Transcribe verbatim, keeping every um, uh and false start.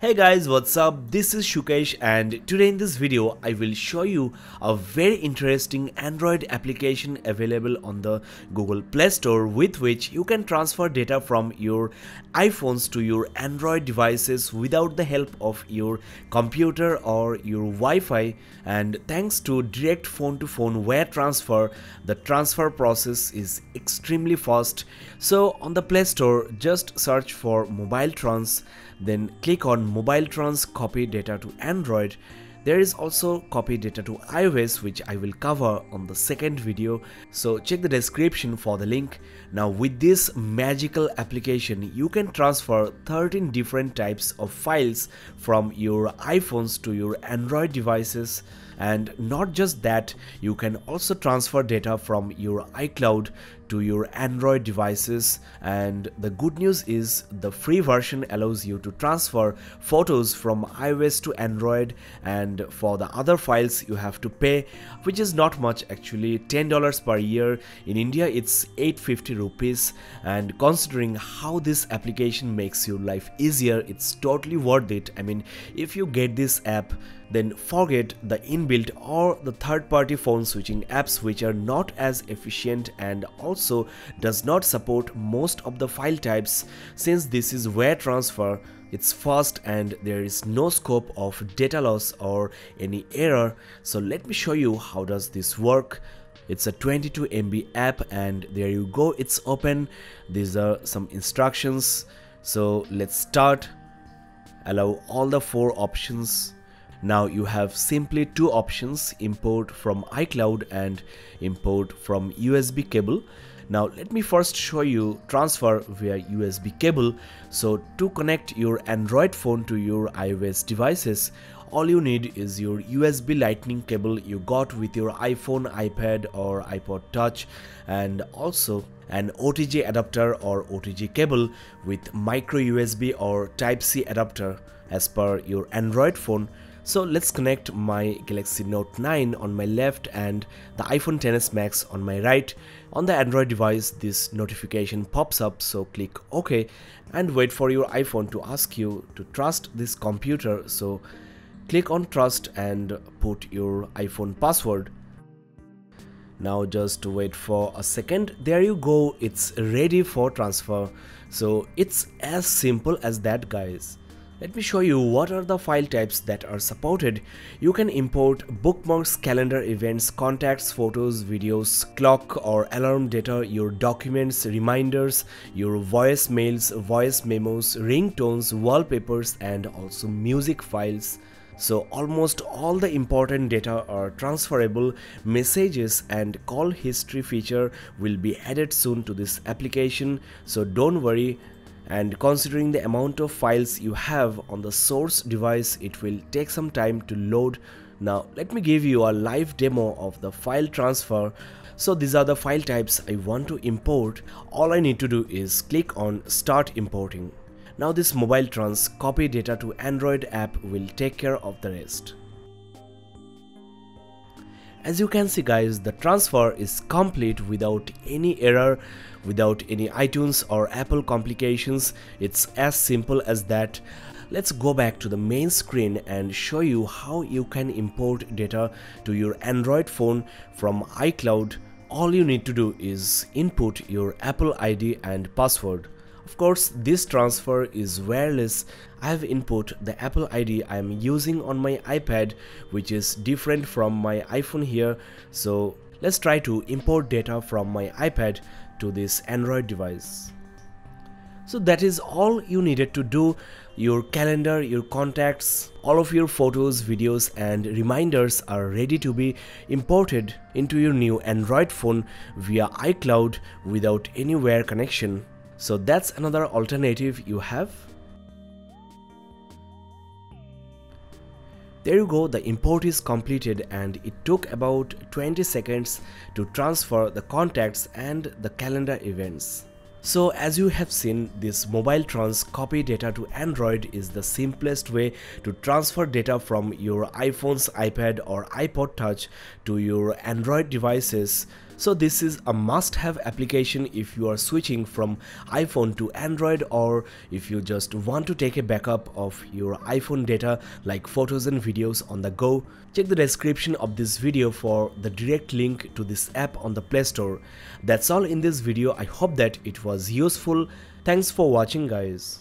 Hey guys, what's up? This is Shukesh and today in this video I will show you a very interesting Android application available on the Google Play Store with which you can transfer data from your iPhones to your Android devices without the help of your computer or your Wi-Fi, and thanks to direct phone-to-phone wire transfer, the transfer process is extremely fast. So on the Play Store just search for MobileTrans, then click on MobileTrans, copy data to Android. There is also copy data to iOS, which I will cover on the second video, so check the description for the link. Now with this magical application you can transfer thirteen different types of files from your iPhones to your Android devices, and not just that, you can also transfer data from your iCloud to your Android devices. And the good news is the free version allows you to transfer photos from iOS to Android, and for the other files you have to pay, which is not much actually, ten dollars per year. In India it's eight hundred fifty rupees, and considering how this application makes your life easier, it's totally worth it. I mean, if you get this app, then forget the inbuilt or the third-party phone switching apps, which are not as efficient and also does not support most of the file types. Since this is wire transfer, it's fast and there is no scope of data loss or any error. So let me show you how does this work. It's a twenty-two megabyte app, and there you go, it's open. These are some instructions. So let's start. Allow all the four options. Now you have simply two options, import from iCloud and import from U S B cable. Now let me first show you transfer via U S B cable. So to connect your Android phone to your iOS devices, all you need is your U S B lightning cable you got with your iPhone, iPad or iPod Touch, and also an O T G adapter or O T G cable with micro U S B or Type C adapter as per your Android phone. So let's connect my Galaxy Note nine on my left and the iPhone X S Max on my right. On the Android device this notification pops up, so click OK and wait for your iPhone to ask you to trust this computer. So click on trust and put your iPhone password. Now just wait for a second. There you go, it's ready for transfer. So it's as simple as that, guys. Let me show you what are the file types that are supported. You can import bookmarks, calendar events, contacts, photos, videos, clock or alarm data, your documents, reminders, your voice mails, voice memos, ringtones, wallpapers and also music files. So almost all the important data are transferable. Messages and call history feature will be added soon to this application, so don't worry. And considering the amount of files you have on the source device, it will take some time to load. Now let me give you a live demo of the file transfer. So these are the file types I want to import. All I need to do is click on start importing. Now this MobileTrans copy data to Android app will take care of the rest. As you can see guys, the transfer is complete without any error, without any iTunes or Apple complications. It's as simple as that. Let's go back to the main screen and show you how you can import data to your Android phone from iCloud. All you need to do is input your Apple I D and password. Of course, this transfer is wireless. I have input the Apple I D I am using on my iPad, which is different from my iPhone here. So let's try to import data from my iPad to this Android device. So that is all you needed to do. Your calendar, your contacts, all of your photos, videos and reminders are ready to be imported into your new Android phone via iCloud without any wire connection. So that's another alternative you have. There you go, the import is completed and it took about twenty seconds to transfer the contacts and the calendar events. So as you have seen, this MobileTrans copy data to Android is the simplest way to transfer data from your iPhones, iPad or iPod Touch to your Android devices. So this is a must-have application if you are switching from iPhone to Android, or if you just want to take a backup of your iPhone data like photos and videos on the go. Check the description of this video for the direct link to this app on the Play Store. That's all in this video. I hope that it was useful. Thanks for watching, guys.